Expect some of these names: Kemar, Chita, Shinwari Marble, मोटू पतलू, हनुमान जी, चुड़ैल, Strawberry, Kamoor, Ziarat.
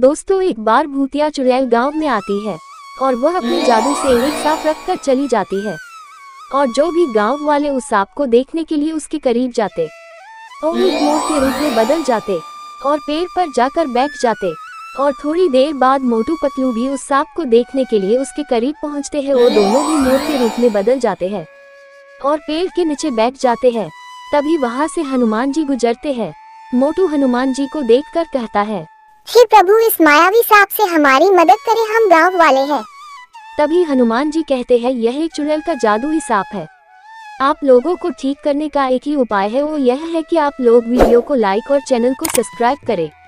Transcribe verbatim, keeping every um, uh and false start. दोस्तों, एक बार भूतिया चुड़ैल गांव में आती है और वह अपने जादू से एक सांप रखकर चली जाती है और जो भी गांव वाले उस सांप को देखने के लिए उसके करीब जाते और एक मोर के रूप में बदल जाते और पेड़ पर जाकर बैठ जाते और थोड़ी देर बाद मोटू पतलू भी उस सांप को देखने के लिए उसके करीब पहुँचते हैं। वो दोनों भी मोर के रूप में बदल जाते हैं और पेड़ के नीचे बैठ जाते हैं। तभी वहाँ से हनुमान जी गुजरते हैं। मोटू हनुमान जी को देखकर कहता है, हे प्रभु, इस मायावी सांप से हमारी मदद करें, हम गांव वाले हैं। तभी हनुमान जी कहते हैं, यह एक चुड़ैल का जादुई सांप है। आप लोगों को ठीक करने का एक ही उपाय है, वो यह है कि आप लोग वीडियो को लाइक और चैनल को सब्सक्राइब करें।